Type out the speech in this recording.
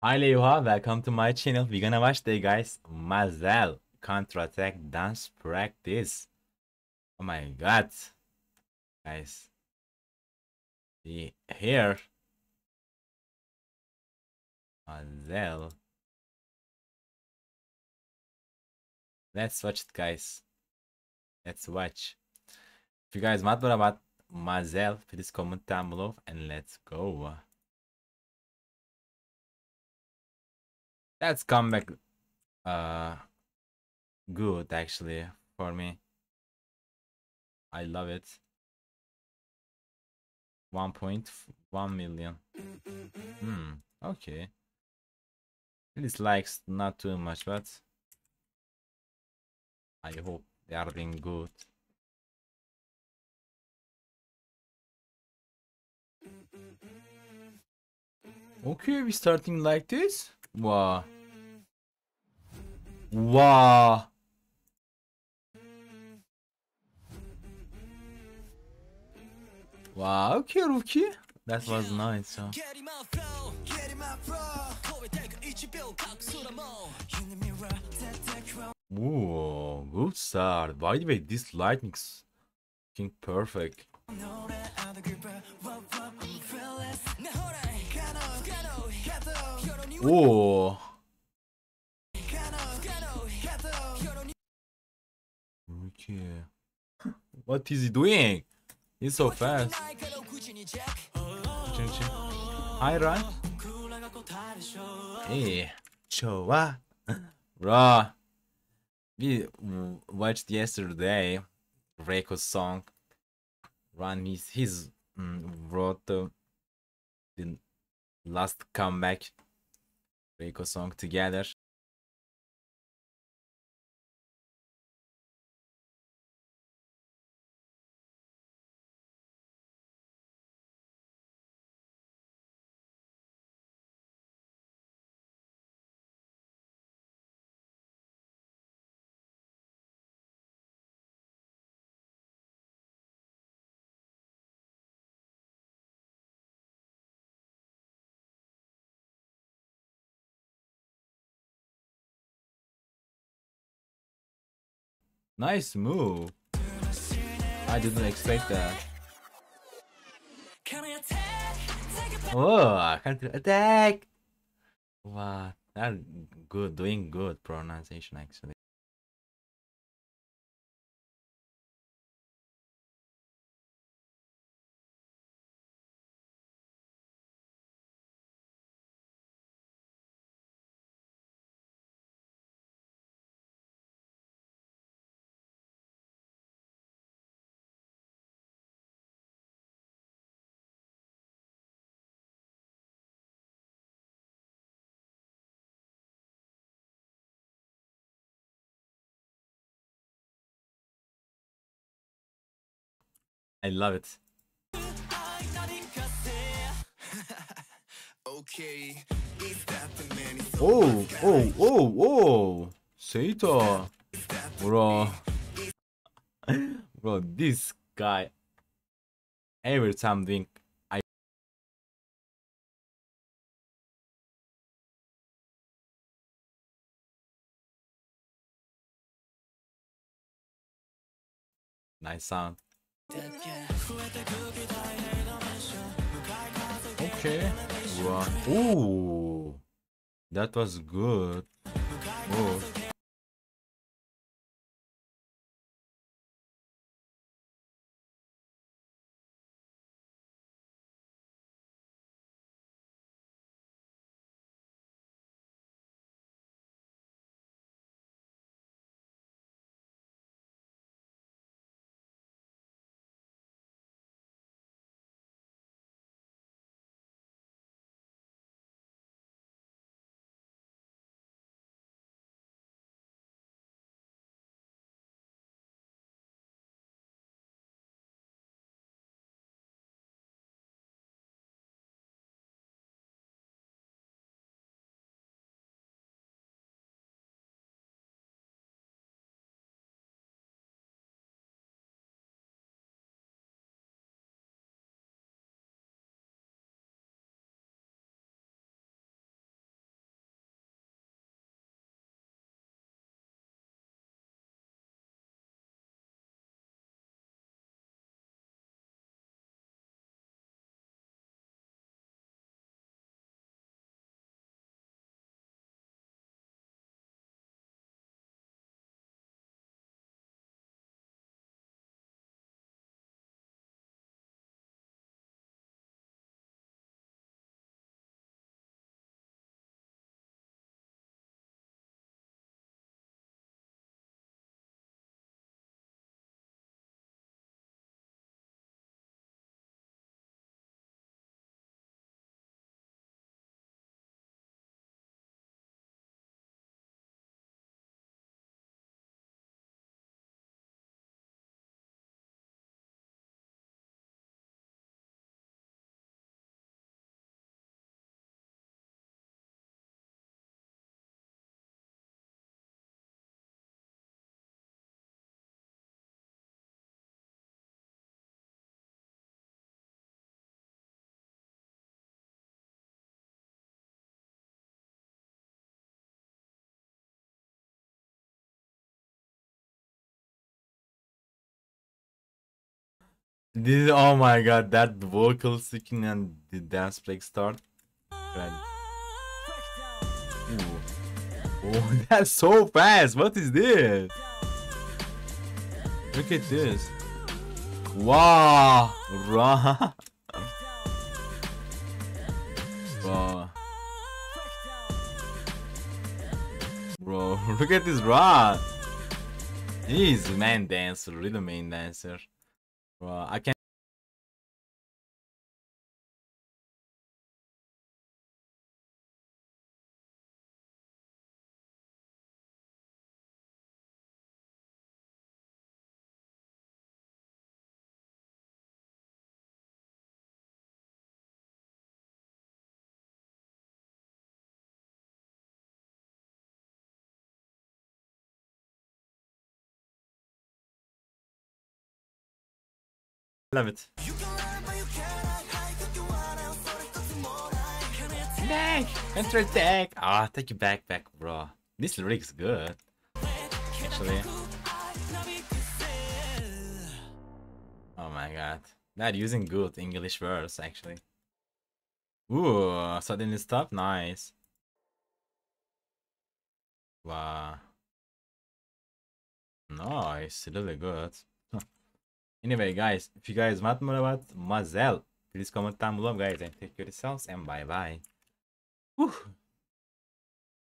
Hi Leoha, welcome to my channel. We're gonna watch today, guys, MAZZEL Counterattack dance practice. Oh my god, guys, see here MAZZEL. Let's watch it, guys. Let's watch. If you guys want more about MAZZEL, please comment down below and let's go. That's come back good, actually, for me. I love it. 1.1 million. Okay, dislikes not too much, but I hope they are doing good. Okay, we starting like this. Wow. Wow. Wow, okay, Rookie. That was nice. Huh? Whoa, good start. By the way, this lightning's looking perfect. Oh, okay. What is he doing? He's so fast. Hi, Ryan. Hey, Choa. Bruh, we watched yesterday Reiko's song. Ryan, he's wrote the last comeback Reiko song together. Nice move. I didn't expect that. Oh, counterattack! Wow, that's good. Doing good pronunciation, actually. I love it. Oh. Seito. Bro, this guy. Every time doing nice sound. Okay. Wow. Ooh, that was good. Oh. This, oh my god, that vocal skin and the dance break start. Oh, that's so fast. What is this? Look at this. Wow. Bro. Bro, look at this raw. He's main dancer, really main dancer. Bro, I can't. Love it. Back! Counterattack! Ah, oh, take it back, bro. This lyric's good. Actually. Oh my god. They're using good English words, actually. Ooh, suddenly stop? Nice. Wow. Nice, really good. Anyway guys, if you guys want more about MAZZEL, please comment down below guys, and take care of yourselves and bye bye. Whew.